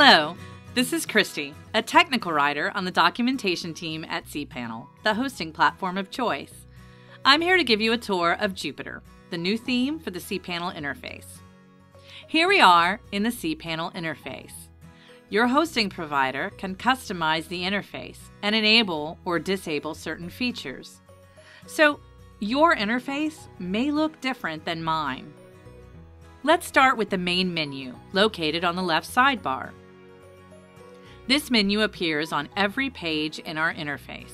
Hello, this is Christy, a technical writer on the documentation team at cPanel, the hosting platform of choice. I'm here to give you a tour of Jupiter, the new theme for the cPanel interface. Here we are in the cPanel interface. Your hosting provider can customize the interface and enable or disable certain features. So your interface may look different than mine. Let's start with the main menu, located on the left sidebar. This menu appears on every page in our interface.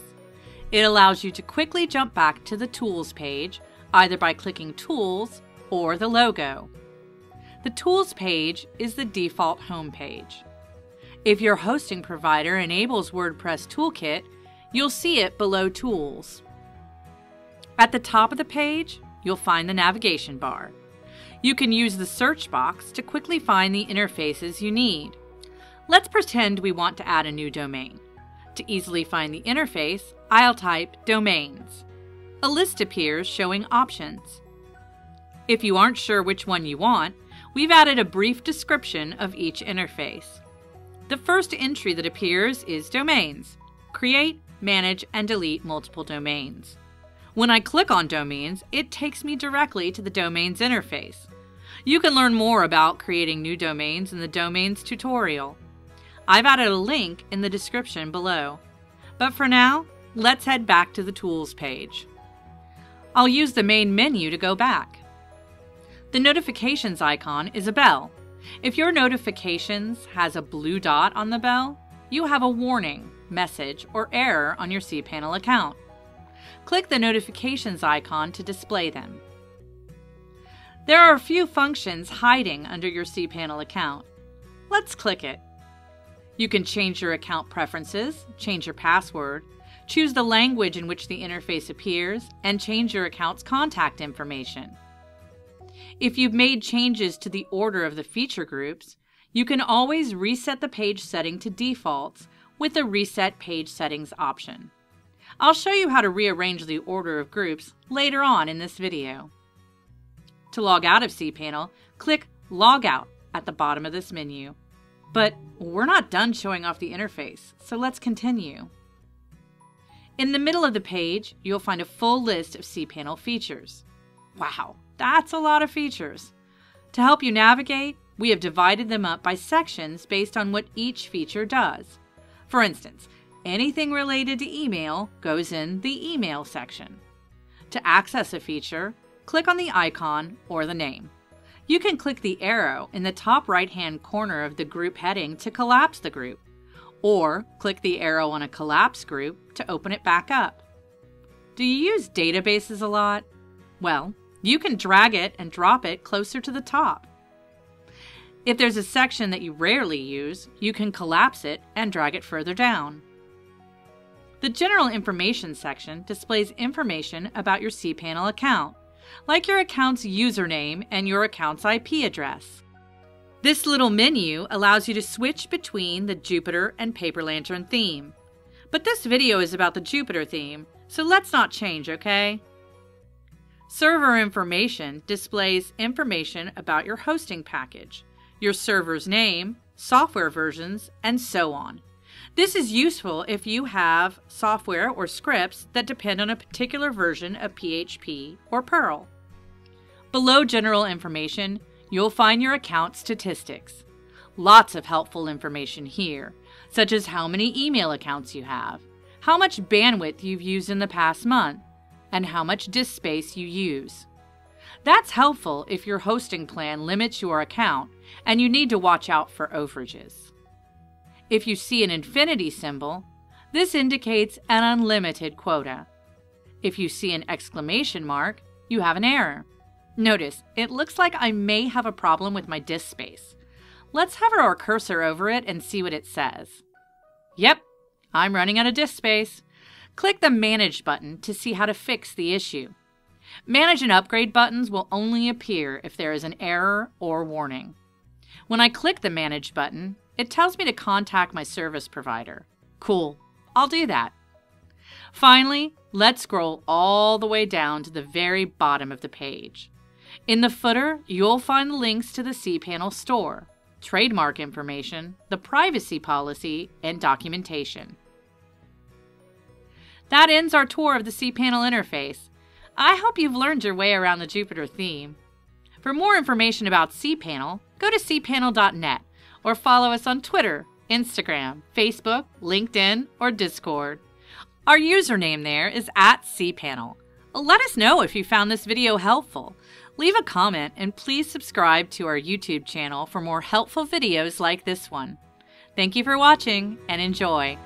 It allows you to quickly jump back to the Tools page, either by clicking Tools or the logo. The Tools page is the default home page. If your hosting provider enables WordPress Toolkit, you'll see it below Tools. At the top of the page, you'll find the navigation bar. You can use the search box to quickly find the interfaces you need. Let's pretend we want to add a new domain. To easily find the interface, I'll type domains. A list appears showing options. If you aren't sure which one you want, we've added a brief description of each interface. The first entry that appears is domains. Create, manage, and delete multiple domains. When I click on domains, it takes me directly to the domains interface. You can learn more about creating new domains in the domains tutorial. I've added a link in the description below. But for now, let's head back to the Tools page. I'll use the main menu to go back. The notifications icon is a bell. If your notifications has a blue dot on the bell, you have a warning, message, or error on your cPanel account. Click the notifications icon to display them. There are a few functions hiding under your cPanel account. Let's click it. You can change your account preferences, change your password, choose the language in which the interface appears, and change your account's contact information. If you've made changes to the order of the feature groups, you can always reset the page setting to defaults with the Reset Page Settings option. I'll show you how to rearrange the order of groups later on in this video. To log out of cPanel, click Log Out at the bottom of this menu. But we're not done showing off the interface, so let's continue. In the middle of the page, you'll find a full list of cPanel features. Wow, that's a lot of features. To help you navigate, we have divided them up by sections based on what each feature does. For instance, anything related to email goes in the email section. To access a feature, click on the icon or the name. You can click the arrow in the top right-hand corner of the group heading to collapse the group, or click the arrow on a collapsed group to open it back up. Do you use databases a lot? Well, you can drag it and drop it closer to the top. If there's a section that you rarely use, you can collapse it and drag it further down. The General Information section displays information about your cPanel account, like your account's username and your account's IP address. This little menu allows you to switch between the Jupiter and Paper Lantern theme. But this video is about the Jupiter theme, so let's not change, okay? Server Information displays information about your hosting package, your server's name, software versions, and so on. This is useful if you have software or scripts that depend on a particular version of PHP or Perl. Below General Information, you'll find your account statistics. Lots of helpful information here, such as how many email accounts you have, how much bandwidth you've used in the past month, and how much disk space you use. That's helpful if your hosting plan limits your account and you need to watch out for overages. If you see an infinity symbol, this indicates an unlimited quota. If you see an exclamation mark, you have an error. Notice, it looks like I may have a problem with my disk space. Let's hover our cursor over it and see what it says. Yep, I'm running out of disk space. Click the Manage button to see how to fix the issue. Manage and Upgrade buttons will only appear if there is an error or warning. When I click the Manage button, it tells me to contact my service provider. Cool, I'll do that. Finally, let's scroll all the way down to the very bottom of the page. In the footer, you'll find the links to the cPanel store, trademark information, the privacy policy, and documentation. That ends our tour of the cPanel interface. I hope you've learned your way around the Jupiter theme. For more information about cPanel, go to cpanel.net or follow us on Twitter, Instagram, Facebook, LinkedIn, or Discord. Our username there is @cPanel. Let us know if you found this video helpful. Leave a comment and please subscribe to our YouTube channel for more helpful videos like this one. Thank you for watching and enjoy!